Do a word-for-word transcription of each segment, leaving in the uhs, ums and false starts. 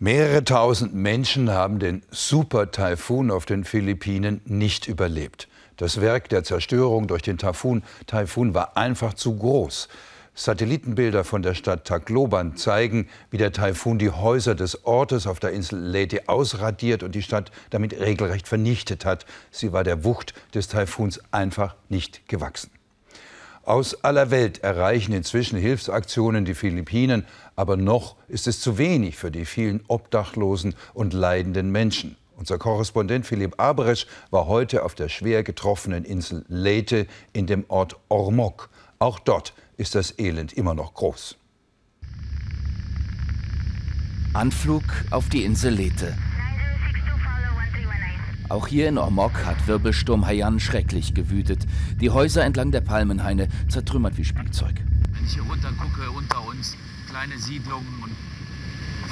Mehrere tausend Menschen haben den Super-Taifun auf den Philippinen nicht überlebt. Das Werk der Zerstörung durch den Taifun, Taifun war einfach zu groß. Satellitenbilder von der Stadt Tacloban zeigen, wie der Taifun die Häuser des Ortes auf der Insel Leyte ausradiert und die Stadt damit regelrecht vernichtet hat. Sie war der Wucht des Taifuns einfach nicht gewachsen. Aus aller Welt erreichen inzwischen Hilfsaktionen die Philippinen, aber noch ist es zu wenig für die vielen obdachlosen und leidenden Menschen. Unser Korrespondent Philipp Abresch war heute auf der schwer getroffenen Insel Leyte in dem Ort Ormoc. Auch dort ist das Elend immer noch groß. Anflug auf die Insel Leyte. Auch hier in Ormoc hat Wirbelsturm Haiyan schrecklich gewütet. Die Häuser entlang der Palmenhaine zertrümmert wie Spielzeug. Wenn ich hier runter gucke, unter uns kleine Siedlungen und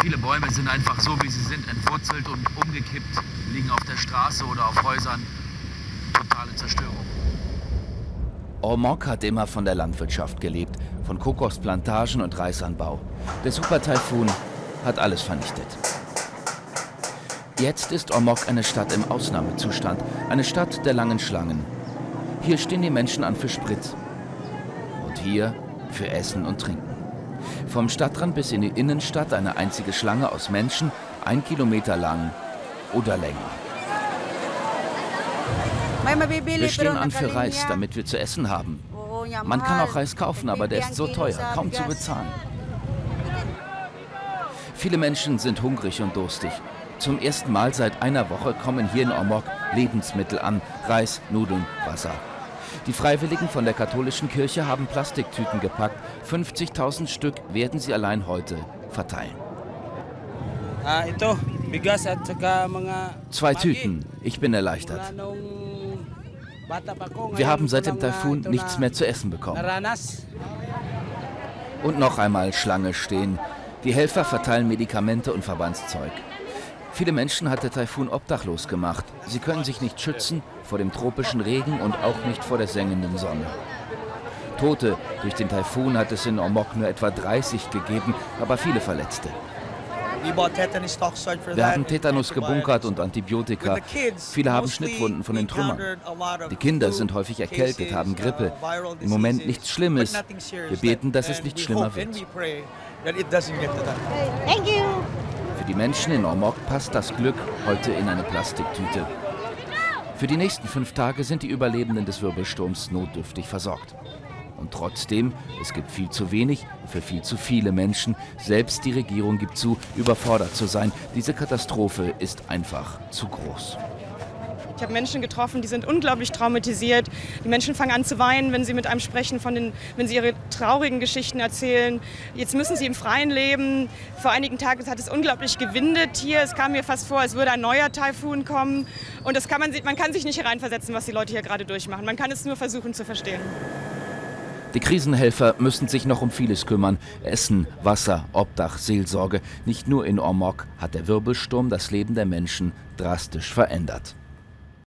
viele Bäume sind einfach so, wie sie sind, entwurzelt und umgekippt, liegen auf der Straße oder auf Häusern. Totale Zerstörung. Ormoc hat immer von der Landwirtschaft gelebt, von Kokosplantagen und Reisanbau. Der Supertaifun hat alles vernichtet. Jetzt ist Ormoc eine Stadt im Ausnahmezustand, eine Stadt der langen Schlangen. Hier stehen die Menschen an für Sprit und hier für Essen und Trinken. Vom Stadtrand bis in die Innenstadt eine einzige Schlange aus Menschen, ein Kilometer lang oder länger. Wir stehen an für Reis, damit wir zu essen haben. Man kann auch Reis kaufen, aber der ist so teuer, kaum zu bezahlen. Viele Menschen sind hungrig und durstig. Zum ersten Mal seit einer Woche kommen hier in Ormoc Lebensmittel an, Reis, Nudeln, Wasser. Die Freiwilligen von der katholischen Kirche haben Plastiktüten gepackt. fünfzigtausend Stück werden sie allein heute verteilen. Zwei Tüten, ich bin erleichtert. Wir haben seit dem Taifun nichts mehr zu essen bekommen. Und noch einmal Schlange stehen. Die Helfer verteilen Medikamente und Verbandszeug. Viele Menschen hat der Taifun obdachlos gemacht. Sie können sich nicht schützen vor dem tropischen Regen und auch nicht vor der sengenden Sonne. Tote durch den Taifun hat es in Ormoc nur etwa dreißig gegeben, aber viele Verletzte. Wir haben Tetanus gebunkert und Antibiotika. Viele haben Schnittwunden von den Trümmern. Die Kinder sind häufig erkältet, haben Grippe. Im Moment nichts Schlimmes. Wir beten, dass es nicht schlimmer wird. Thank you. Die Menschen in Ormoc passt das Glück heute in eine Plastiktüte. Für die nächsten fünf Tage sind die Überlebenden des Wirbelsturms notdürftig versorgt. Und trotzdem, es gibt viel zu wenig für viel zu viele Menschen. Selbst die Regierung gibt zu, überfordert zu sein. Diese Katastrophe ist einfach zu groß. Ich habe Menschen getroffen, die sind unglaublich traumatisiert. Die Menschen fangen an zu weinen, wenn sie mit einem sprechen, von den, wenn sie ihre traurigen Geschichten erzählen. Jetzt müssen sie im Freien leben. Vor einigen Tagen hat es unglaublich gewindet hier. Es kam mir fast vor, als würde ein neuer Taifun kommen. Und das kann man, man kann sich nicht hereinversetzen, was die Leute hier gerade durchmachen. Man kann es nur versuchen zu verstehen. Die Krisenhelfer müssen sich noch um vieles kümmern. Essen, Wasser, Obdach, Seelsorge. Nicht nur in Ormoc hat der Wirbelsturm das Leben der Menschen drastisch verändert.